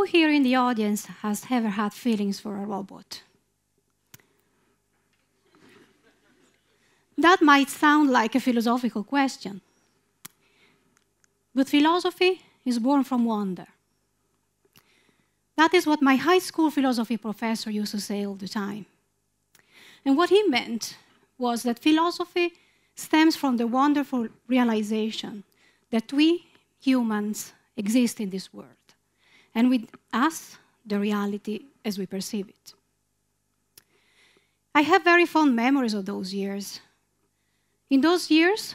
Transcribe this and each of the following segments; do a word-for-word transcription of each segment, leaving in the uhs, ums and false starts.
Who here in the audience has ever had feelings for a robot? That might sound like a philosophical question, but philosophy is born from wonder. That is what my high school philosophy professor used to say all the time. And what he meant was that philosophy stems from the wonderful realization that we humans exist in this world, and with us, the reality as we perceive it. I have very fond memories of those years. In those years,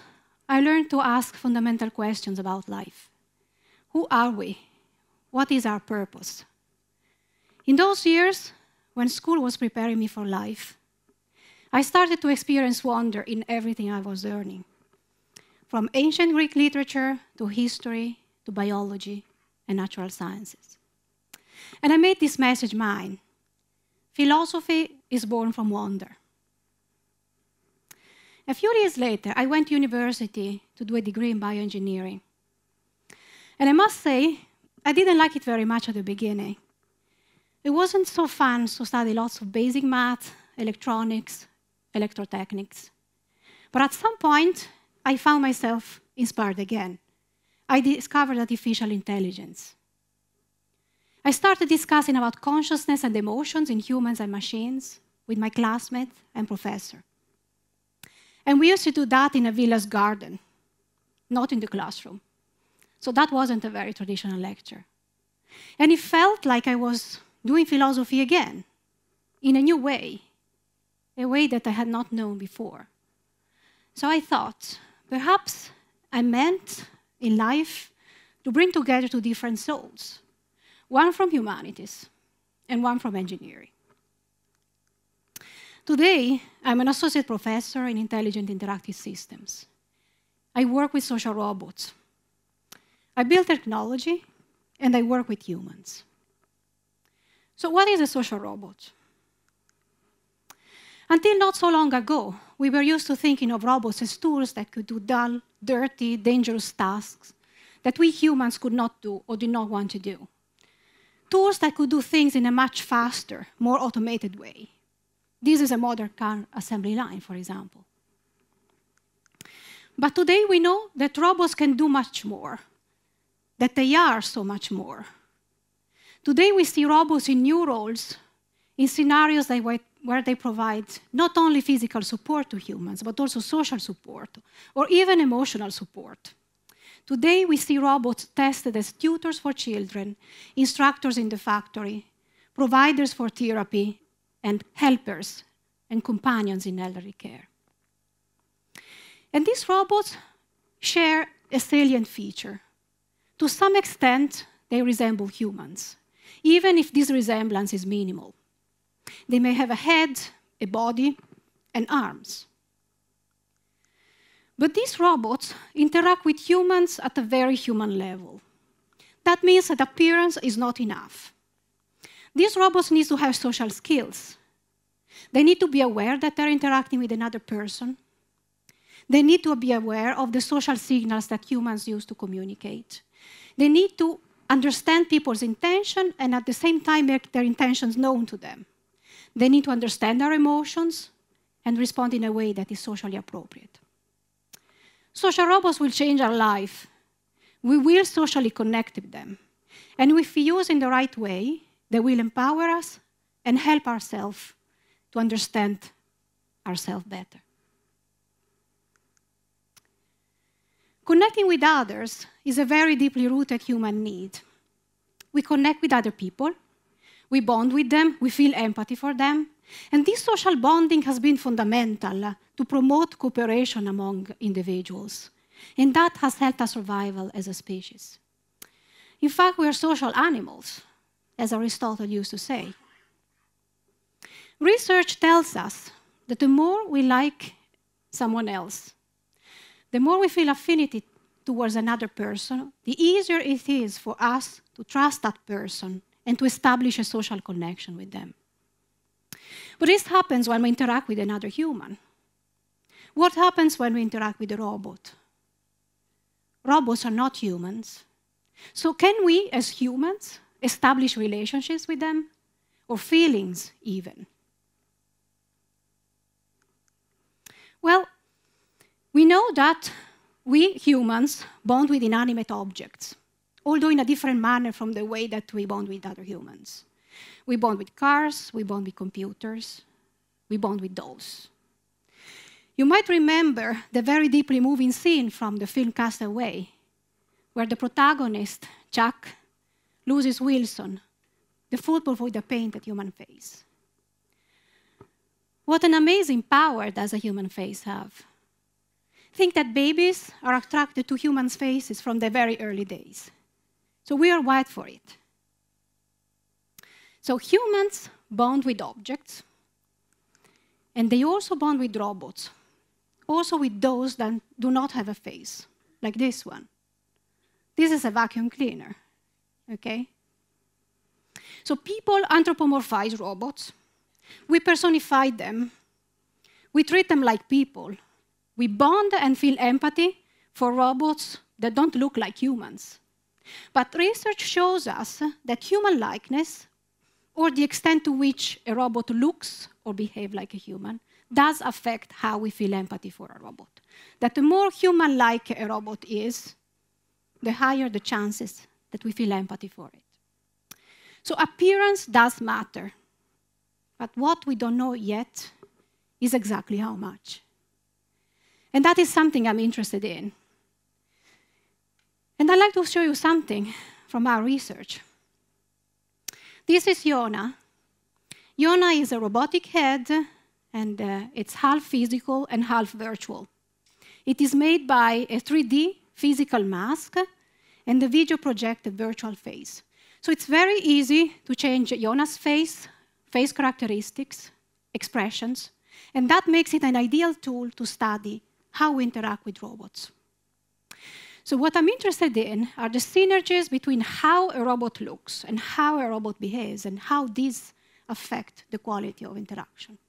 I learned to ask fundamental questions about life. Who are we? What is our purpose? In those years, when school was preparing me for life, I started to experience wonder in everything I was learning, from ancient Greek literature to history to biology and natural sciences. And I made this message mine. Philosophy is born from wonder. A few years later, I went to university to do a degree in bioengineering. And I must say, I didn't like it very much at the beginning. It wasn't so fun to study lots of basic math, electronics, electrotechnics. But at some point, I found myself inspired again. I discovered artificial intelligence. I started discussing about consciousness and emotions in humans and machines with my classmate and professor. And we used to do that in a villa's garden, not in the classroom. So that wasn't a very traditional lecture. And it felt like I was doing philosophy again, in a new way, a way that I had not known before. So I thought, perhaps I meant in life to bring together two different souls, one from humanities and one from engineering. Today, I'm an associate professor in intelligent interactive systems. I work with social robots. I build technology, and I work with humans. So what is a social robot? Until not so long ago, we were used to thinking of robots as tools that could do dull, dirty, dangerous tasks that we humans could not do or did not want to do. Tools that could do things in a much faster, more automated way. This is a modern car assembly line, for example. But today we know that robots can do much more, that they are so much more. Today we see robots in new roles, in scenarios where they provide not only physical support to humans, but also social support, or even emotional support. Today we see robots tested as tutors for children, instructors in the factory, providers for therapy, and helpers and companions in elderly care. And these robots share a salient feature. To some extent, they resemble humans, even if this resemblance is minimal. They may have a head, a body, and arms. But these robots interact with humans at a very human level. That means that appearance is not enough. These robots need to have social skills. They need to be aware that they're interacting with another person. They need to be aware of the social signals that humans use to communicate. They need to understand people's intention and at the same time make their intentions known to them. They need to understand our emotions and respond in a way that is socially appropriate. Social robots will change our life. We will socially connect with them. And if we use in the right way, they will empower us and help ourselves to understand ourselves better. Connecting with others is a very deeply rooted human need. We connect with other people, we bond with them, we feel empathy for them, and this social bonding has been fundamental to promote cooperation among individuals, and that has helped our survival as a species. In fact, we are social animals, as Aristotle used to say. Research tells us that the more we like someone else, the more we feel affinity towards another person, the easier it is for us to trust that person and to establish a social connection with them. But this happens when we interact with another human. What happens when we interact with a robot? Robots are not humans. So can we, as humans, establish relationships with them, or feelings even. Well, we know that we humans bond with inanimate objects, although in a different manner from the way that we bond with other humans. We bond with cars, we bond with computers, we bond with dolls. You might remember the very deeply moving scene from the film Castaway, where the protagonist, Chuck, loses Wilson, the football with a painted human face. What an amazing power does a human face have. Think that babies are attracted to human faces from their very early days. So we are wired for it. So humans bond with objects, and they also bond with robots, also with those that do not have a face, like this one. This is a vacuum cleaner, okay? So people anthropomorphize robots. We personify them. We treat them like people. We bond and feel empathy for robots that don't look like humans. But research shows us that human likeness, or the extent to which a robot looks or behaves like a human, does affect how we feel empathy for a robot. That the more human-like a robot is, the higher the chances that we feel empathy for it. So appearance does matter. But what we don't know yet is exactly how much. And that is something I'm interested in. And I'd like to show you something from our research. This is Yona. Yona is a robotic head, and uh, it's half physical and half virtual. It is made by a three D physical mask and the video projected virtual face. So it's very easy to change Yona's face, face characteristics, expressions, and that makes it an ideal tool to study how we interact with robots. So what I'm interested in are the synergies between how a robot looks and how a robot behaves and how these affect the quality of interaction.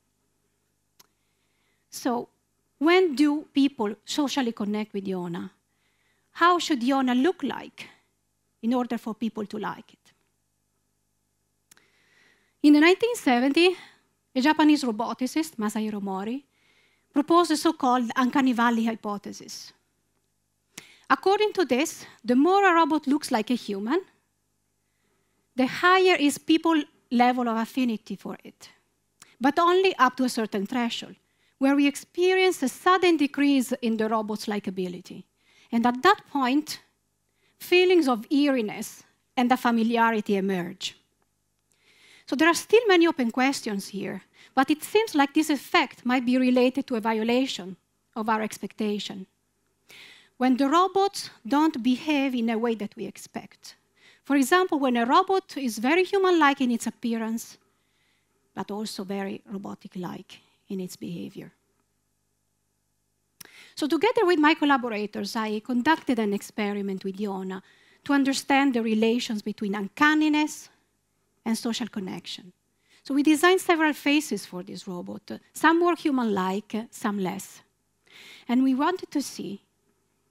So when do people socially connect with Yona? How should Yona look like in order for people to like it? In the nineteen seventies, a Japanese roboticist, Masahiro Mori, proposed the so-called uncanny valley hypothesis. According to this, the more a robot looks like a human, the higher is people's level of affinity for it, but only up to a certain threshold, where we experience a sudden decrease in the robot's likability. And at that point, feelings of eeriness and familiarity emerge. So there are still many open questions here, but it seems like this effect might be related to a violation of our expectation, when the robots don't behave in a way that we expect. For example, when a robot is very human-like in its appearance, but also very robotic-like in its behavior. So together with my collaborators, I conducted an experiment with Yona to understand the relations between uncanniness and social connection. So we designed several faces for this robot, some more human-like, some less. And we wanted to see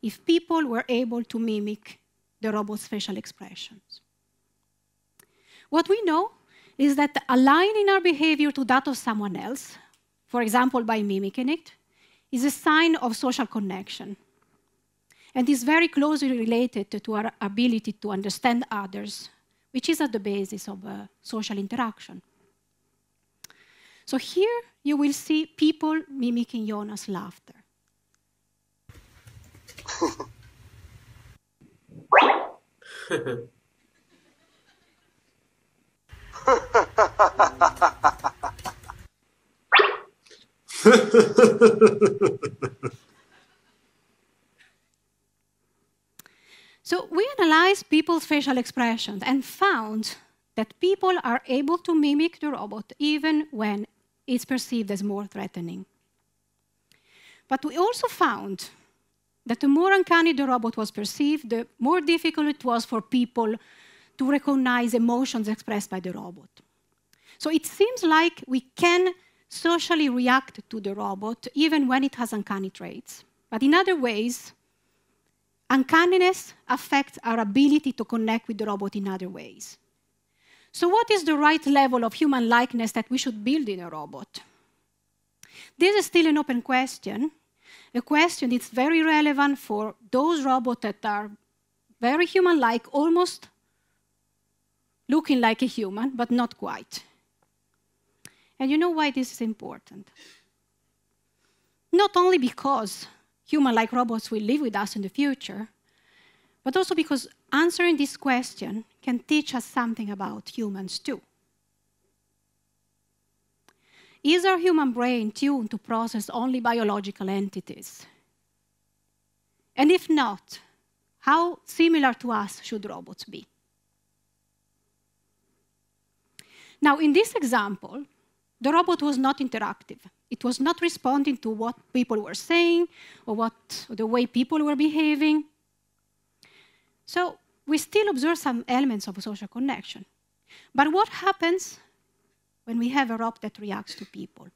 if people were able to mimic the robot's facial expressions. What we know is that aligning our behavior to that of someone else, for example, by mimicking it, is a sign of social connection, and is very closely related to our ability to understand others, which is at the basis of uh, social interaction. So here you will see people mimicking Yona's laughter. So we analyzed people's facial expressions and found that people are able to mimic the robot even when it's perceived as more threatening. But we also found that the more uncanny the robot was perceived, the more difficult it was for people to recognize emotions expressed by the robot. So it seems like we can socially react to the robot, even when it has uncanny traits. But in other ways, uncanniness affects our ability to connect with the robot in other ways, So what is the right level of human likeness that we should build in a robot? This is still an open question, a question that's very relevant for those robots that are very human-like, almost looking like a human, but not quite. And you know why this is important? Not only because human-like robots will live with us in the future, but also because answering this question can teach us something about humans too. Is our human brain tuned to process only biological entities? And if not, how similar to us should robots be? Now, in this example, the robot was not interactive. It was not responding to what people were saying or what, the way people were behaving. So we still observe some elements of social connection. But what happens when we have a robot that reacts to people?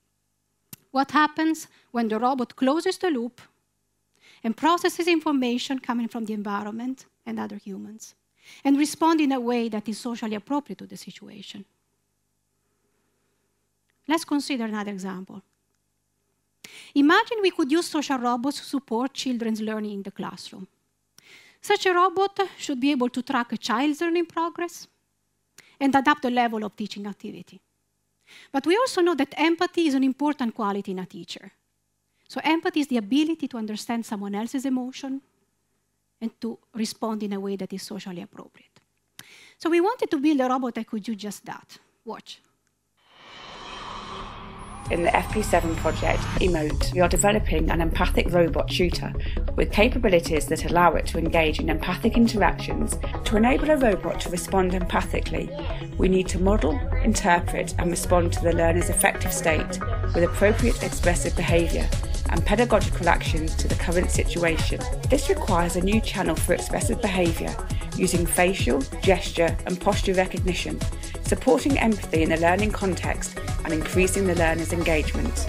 What happens when the robot closes the loop and processes information coming from the environment and other humans, and responds in a way that is socially appropriate to the situation? Let's consider another example. Imagine we could use social robots to support children's learning in the classroom. Such a robot should be able to track a child's learning progress and adapt the level of teaching activity. But we also know that empathy is an important quality in a teacher. So empathy is the ability to understand someone else's emotion and to respond in a way that is socially appropriate. So we wanted to build a robot that could do just that. Watch. In the F P seven project, Emote, we are developing an empathic robot shooter with capabilities that allow it to engage in empathic interactions. To enable a robot to respond empathically, we need to model, interpret, and respond to the learner's affective state with appropriate expressive behaviour and pedagogical actions to the current situation. This requires a new channel for expressive behaviour using facial, gesture, and posture recognition, supporting empathy in the learning context and increasing the learner's engagement.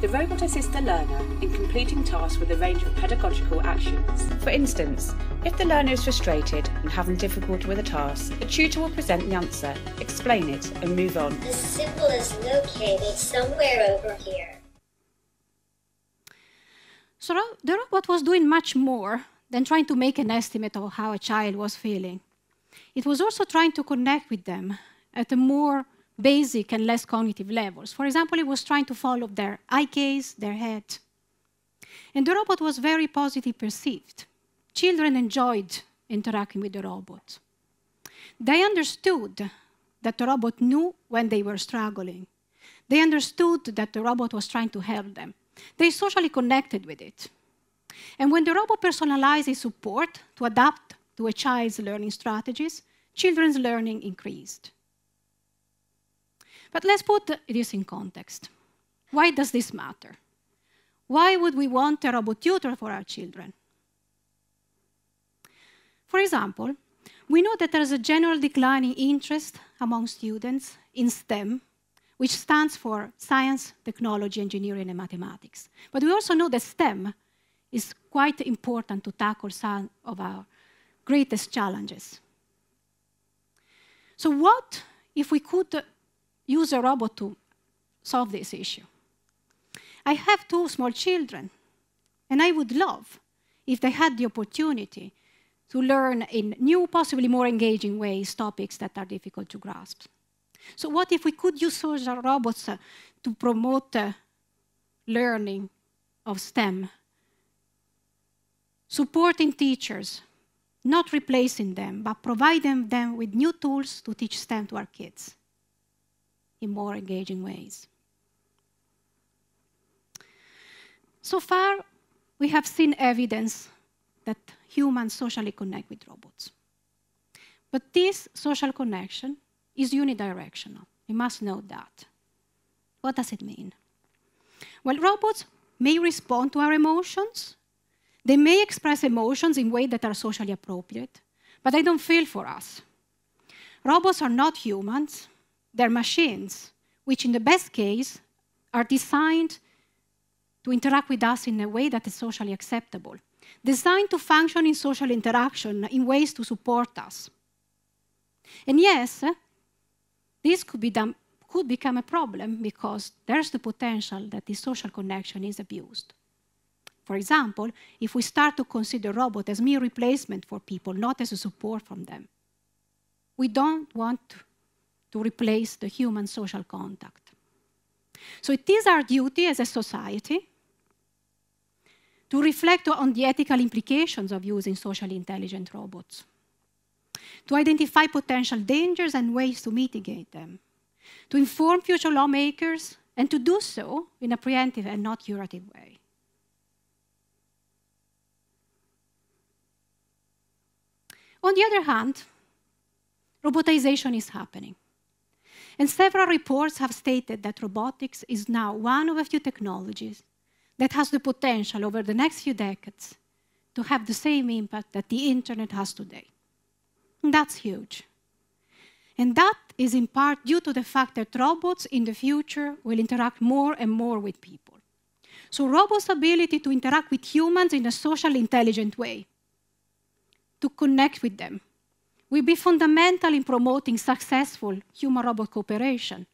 The robot assists the learner in completing tasks with a range of pedagogical actions. For instance, if the learner is frustrated and having difficulty with a task, the tutor will present the answer, explain it, and move on. The symbol is located somewhere over here. So the robot was doing much more than trying to make an estimate of how a child was feeling. It was also trying to connect with them at a more basic and less cognitive levels. For example, it was trying to follow their eye gaze, their head. And the robot was very positively perceived. Children enjoyed interacting with the robot. They understood that the robot knew when they were struggling. They understood that the robot was trying to help them. They socially connected with it. And when the robot personalizes support to adapt to a child's learning strategies, children's learning increased. But let's put this in context. Why does this matter? Why would we want a robot tutor for our children? For example, we know that there is a general declining interest among students in STEM, which stands for science, technology, engineering, and mathematics. But we also know that STEM is quite important to tackle some of our greatest challenges. So what if we could use a robot to solve this issue? I have two small children, and I would love if they had the opportunity to learn in new, possibly more engaging ways, topics that are difficult to grasp. So what if we could use social robots uh, to promote uh, learning of STEM, supporting teachers, not replacing them, but providing them with new tools to teach STEM to our kids in more engaging ways? So far, we have seen evidence that humans socially connect with robots. But this social connection is unidirectional. We must know that. What does it mean? Well, robots may respond to our emotions. They may express emotions in ways that are socially appropriate, but they don't feel for us. Robots are not humans. They're machines, which in the best case are designed to interact with us in a way that is socially acceptable, designed to function in social interaction in ways to support us. And yes, This could be done, could become a problem because there's the potential that this social connection is abused. For example, if we start to consider robots as mere replacement for people, not as a support from them. We don't want to replace the human social contact. So it is our duty as a society to reflect on the ethical implications of using socially intelligent robots, to identify potential dangers and ways to mitigate them, to inform future lawmakers, and to do so in a preemptive and not curative way. On the other hand, robotization is happening. And several reports have stated that robotics is now one of a few technologies that has the potential over the next few decades to have the same impact that the internet has today. And that's huge. And that is in part due to the fact that robots in the future will interact more and more with people. So robots' ability to interact with humans in a socially intelligent way, to connect with them, will be fundamental in promoting successful human-robot cooperation.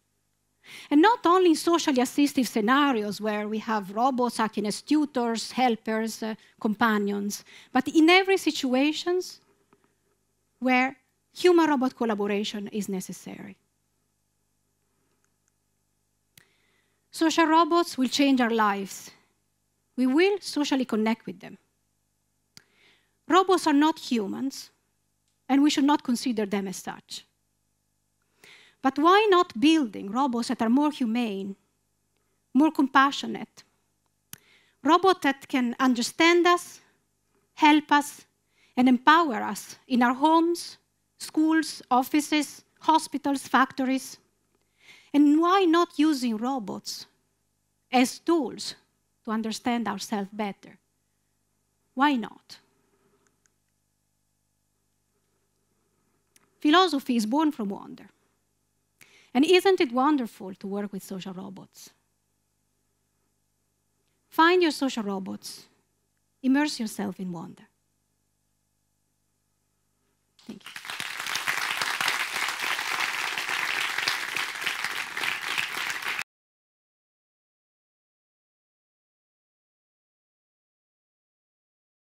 And not only in socially assistive scenarios where we have robots acting as tutors, helpers, uh, companions, but in every situation where human-robot collaboration is necessary. Social robots will change our lives. We will socially connect with them. Robots are not humans, and we should not consider them as such. But why not building robots that are more humane, more compassionate? Robots that can understand us, help us, and empower us in our homes, schools, offices, hospitals, factories. And why not using robots as tools to understand ourselves better? Why not? Philosophy is born from wonder. And isn't it wonderful to work with social robots? Find your social robots. Immerse yourself in wonder. Thank you.